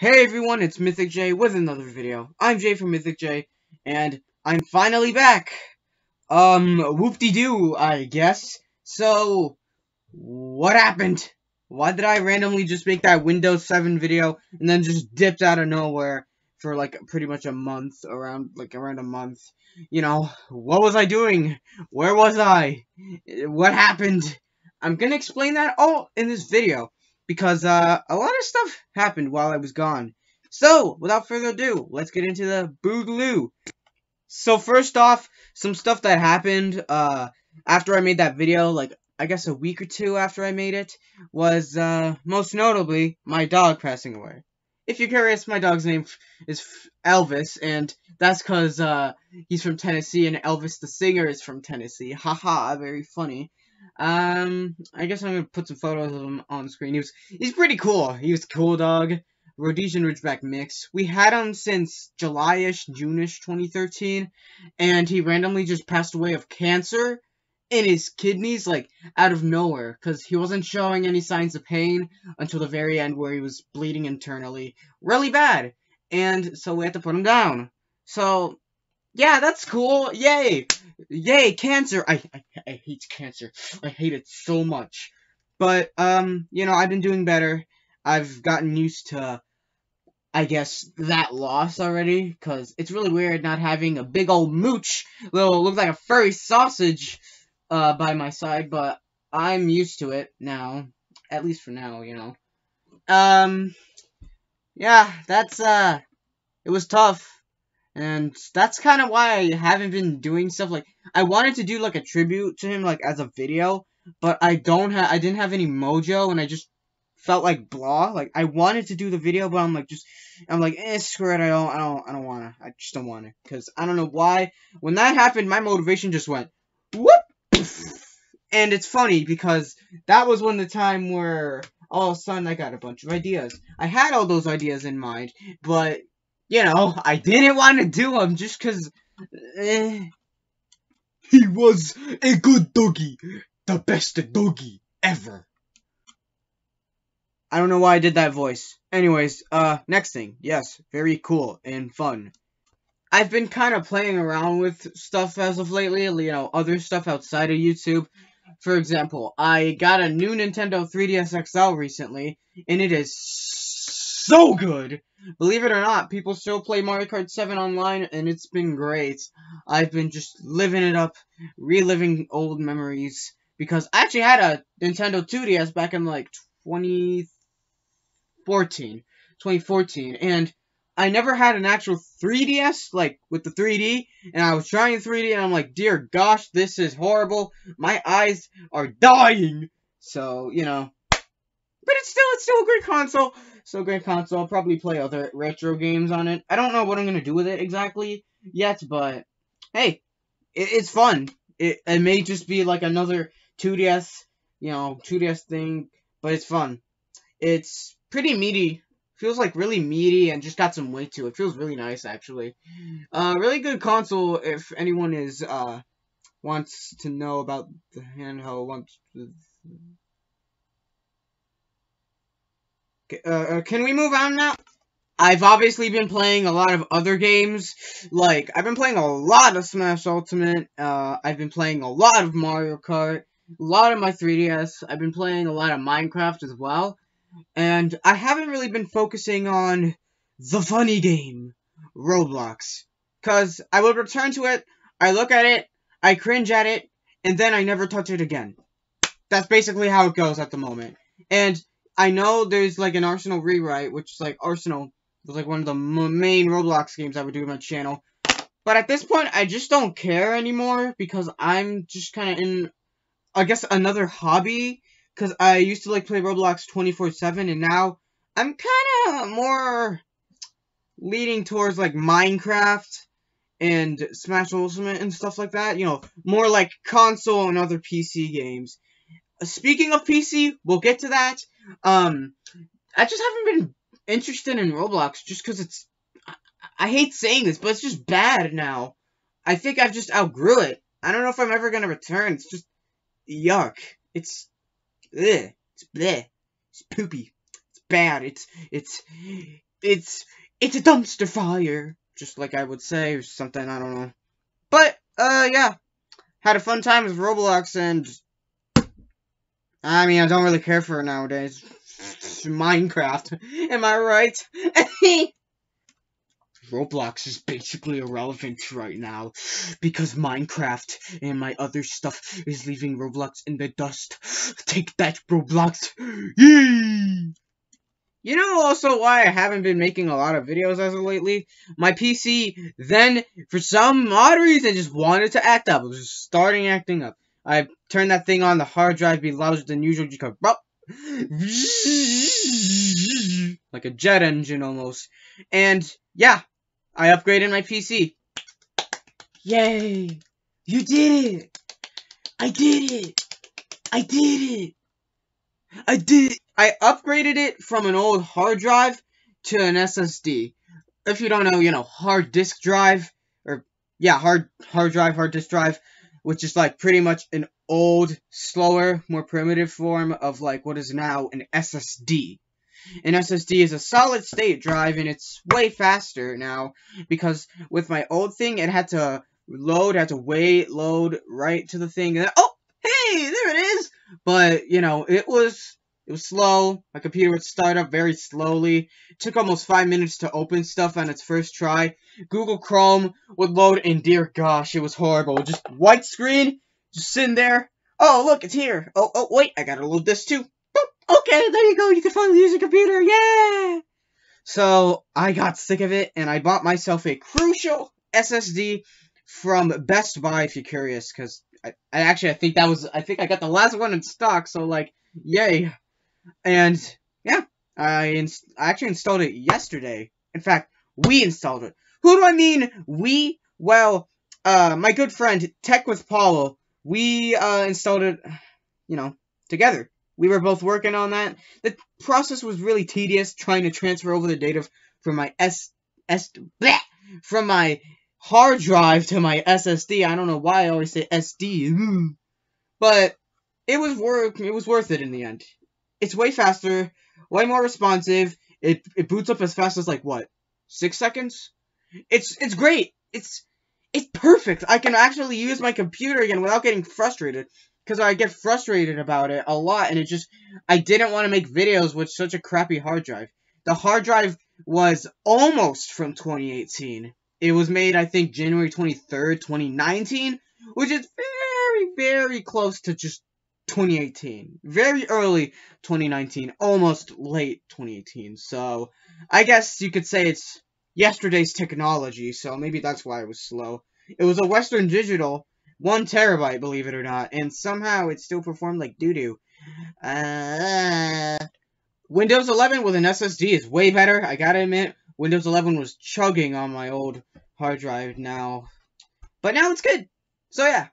Hey everyone, it's Mythik_J with another video. I'm Jay from Mythik_J, and I'm finally back! Whoop-de-doo, I guess. So, what happened? Why did I randomly just make that Windows 7 video, and then just dipped out of nowhere for, like, pretty much a month, around a month? You know, what was I doing? Where was I? What happened? I'm gonna explain that all in this video. Because, a lot of stuff happened while I was gone. So, without further ado, let's get into the boogaloo. So, first off, some stuff that happened, after I made that video, like, I guess a week or two after I made it, was, most notably, my dog passing away. If you're curious, my dog's name is Elvis, and that's because, he's from Tennessee, and Elvis the singer is from Tennessee. Haha, very funny. I guess I'm gonna put some photos of him on the screen. He's pretty cool. He was a cool dog. Rhodesian Ridgeback mix. We had him since July-ish, June-ish 2013, and he randomly just passed away of cancer in his kidneys, like, out of nowhere, because he wasn't showing any signs of pain until the very end where he was bleeding internally. Really bad. And so we had to put him down. So, yeah, that's cool. Yay! Yay, cancer! I hate cancer. I hate it so much. But, you know, I've been doing better. I've gotten used to, I guess, that loss already. Because it's really weird not having a big old mooch. Little, looks like a furry sausage, by my side. But I'm used to it now. At least for now, you know. Yeah, that's, it was tough. And that's kind of why I haven't been doing stuff, like, I wanted to do, like, a tribute to him, like, as a video, but I didn't have any mojo, and I just felt like blah, like, I wanted to do the video, but I'm like, screw it, I don't wanna, I just don't wanna, because I don't know why, when that happened, my motivation just went, whoop, and it's funny, because that was when the time where, all of a sudden, I got a bunch of ideas. I had all those ideas in mind, but, you know, I didn't want to do him just because he was a good doggy. The best doggy ever. I don't know why I did that voice. Anyways, next thing. Yes, very cool and fun. I've been kind of playing around with stuff as of lately. You know, other stuff outside of YouTube. For example, I got a new Nintendo 3DS XL recently. And it is so good! Believe it or not, people still play Mario Kart 7 online, and it's been great. I've been just living it up, reliving old memories, because I actually had a Nintendo 2DS back in, like, 2014, and I never had an actual 3DS, like, with the 3D, and I was trying 3D, and I'm like, dear gosh, this is horrible, my eyes are dying, so, you know. But it's still a great console. So great console. I'll probably play other retro games on it. I don't know what I'm gonna do with it exactly yet, but hey, it's fun. It may just be like another 2DS, you know, 2DS thing, but it's fun. It's pretty meaty. Feels like really meaty and just got some weight to it. Feels really nice actually. Really good console if anyone is wants to know about the handheld. Can we move on now? I've obviously been playing a lot of other games, like, I've been playing a lot of Smash Ultimate, I've been playing a lot of Mario Kart, a lot of my 3DS, I've been playing a lot of Minecraft as well, and I haven't really been focusing on the funny game, Roblox, because I would return to it, I look at it, I cringe at it, and then I never touch it again. That's basically how it goes at the moment, and I know there's, like, an Arsenal rewrite, which is, like, Arsenal was, like, one of the main Roblox games I would do on my channel. But at this point, I just don't care anymore, because I'm just kind of in, I guess, another hobby. Because I used to, like, play Roblox 24/7, and now I'm kind of more leading towards, like, Minecraft and Smash Ultimate and stuff like that. You know, more, like, console and other PC games. Speaking of PC, we'll get to that. I just haven't been interested in Roblox just because it's, I hate saying this, but it's just bad now. I think I've just outgrew it. I don't know if I'm ever gonna return. It's just, yuck. It's, ugh. It's bleh. It's poopy. It's bad. It's, it's a dumpster fire, just like I would say, or something, I don't know. But, yeah, had a fun time with Roblox, and, I mean, I don't really care for it nowadays. It's Minecraft, am I right? Roblox is basically irrelevant right now, because Minecraft and my other stuff is leaving Roblox in the dust. Take that, Roblox! Yay! You know also why I haven't been making a lot of videos as of lately? My PC then, for some odd reason, just wanted to act up. It was just starting acting up. I turned that thing on, the hard drive be louder than usual, just go, like a jet engine almost. And, yeah. I upgraded my PC. Yay! You did it! I did it! I did it! I did it! I upgraded it from an old hard drive to an SSD. If you don't know, you know, hard disk drive, or, yeah, hard disk drive, which is, like, pretty much an old, slower, more primitive form of, like, what is now an SSD. An SSD is a solid state drive, and it's way faster now, because with my old thing, it had to load, load right to the thing, and then, oh, hey, there it is! But, you know, it was slow, my computer would start up very slowly, it took almost 5 minutes to open stuff on its first try, Google Chrome would load, and dear gosh, it was horrible, just white screen, just sitting there, oh, look, it's here, oh, wait, I gotta load this too. Okay, there you go, you can finally use your computer, yeah! So, I got sick of it, and I bought myself a crucial SSD from Best Buy, if you're curious, because I think that was, I got the last one in stock, so, like, yay. And, yeah, I actually installed it yesterday. In fact, we installed it. Who do I mean, we? Well, my good friend, Tech with Paulo, we, installed it, you know, together. We were both working on that. The process was really tedious, trying to transfer over the data from my hard drive to my SSD. I don't know why I always say SD, but it was worth it in the end. It's way faster, way more responsive. It boots up as fast as like what, 6 seconds? It's great. It's perfect. I can actually use my computer again without getting frustrated. Because I get frustrated about it a lot, and I didn't want to make videos with such a crappy hard drive. The hard drive was almost from 2018. It was made, I think, January 23rd, 2019, which is very, very close to just 2018. Very early 2019, almost late 2018. So, I guess you could say it's yesterday's technology, so maybe that's why it was slow. It was a Western Digital. 1 terabyte, believe it or not, and somehow it still performed like doo-doo. Windows 11 with an SSD is way better, I gotta admit. Windows 11 was chugging on my old hard drive now. But now it's good! So yeah,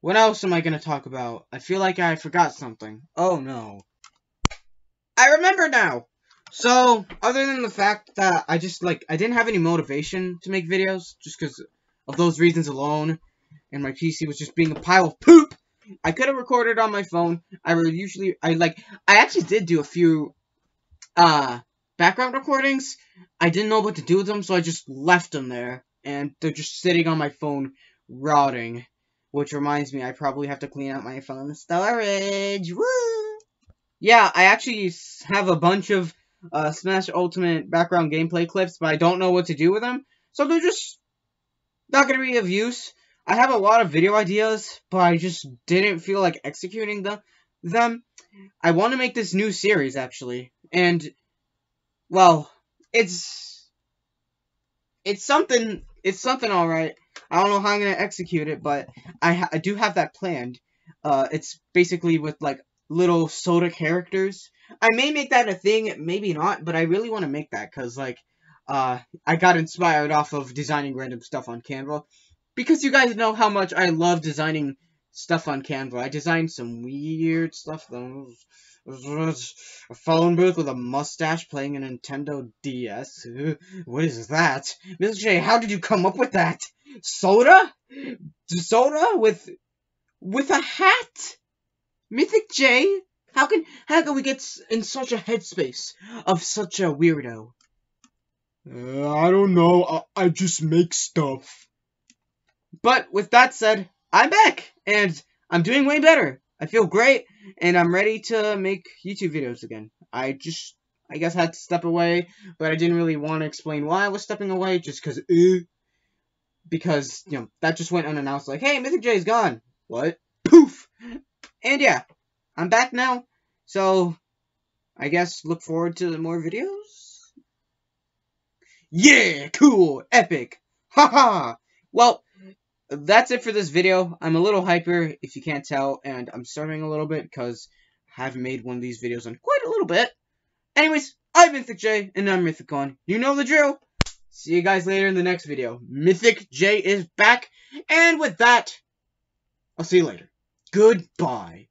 what else am I gonna talk about? I feel like I forgot something. Oh no. I remember now! So, other than the fact that I just, like, I didn't have any motivation to make videos, just because of those reasons alone, and my PC was just being a pile of poop. I could have recorded on my phone. I actually did do a few background recordings. I didn't know what to do with them, so I just left them there, and they're just sitting on my phone, rotting. Which reminds me, I probably have to clean out my phone storage. Woo! Yeah, I actually have a bunch of Smash Ultimate background gameplay clips, but I don't know what to do with them, so they're just not gonna be of use. I have a lot of video ideas, but I just didn't feel like executing them. I want to make this new series, actually. And, well, it's something alright. I don't know how I'm going to execute it, but I do have that planned. It's basically with, like, little soda characters. I may make that a thing, maybe not, but I really want to make that, because, like, I got inspired off of designing random stuff on Canva. Because you guys know how much I love designing stuff on Canva. I designed some weird stuff. A phone booth with a mustache playing a Nintendo DS. What is that? Mythik J, how did you come up with that? Soda? Soda with a hat? Mythik J, how can we get in such a headspace of such a weirdo? I don't know. I just make stuff. But with that said, I'm back and I'm doing way better. I feel great and I'm ready to make YouTube videos again. I guess I had to step away, but I didn't really want to explain why I was stepping away just because, you know, that just went unannounced like, hey, Mythik J is gone. What? Poof! And yeah, I'm back now. So, I guess look forward to more videos? Yeah! Cool! Epic! Haha! Well, that's it for this video. I'm a little hyper, if you can't tell, and I'm stuttering a little bit because I haven't made one of these videos in quite a little bit. Anyways, I've been Mythik J, and I'm Mythicon. You know the drill. See you guys later in the next video. Mythik J is back, and with that, I'll see you later. Goodbye.